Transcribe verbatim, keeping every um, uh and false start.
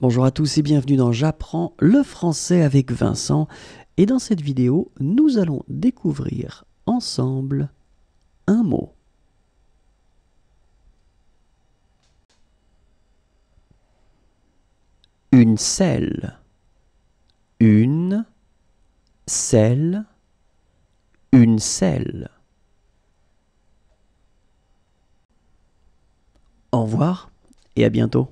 Bonjour à tous et bienvenue dans J'apprends le français avec Vincent. Et dans cette vidéo, nous allons découvrir ensemble un mot. Une selle. Une selle. Une selle. Au revoir et à bientôt.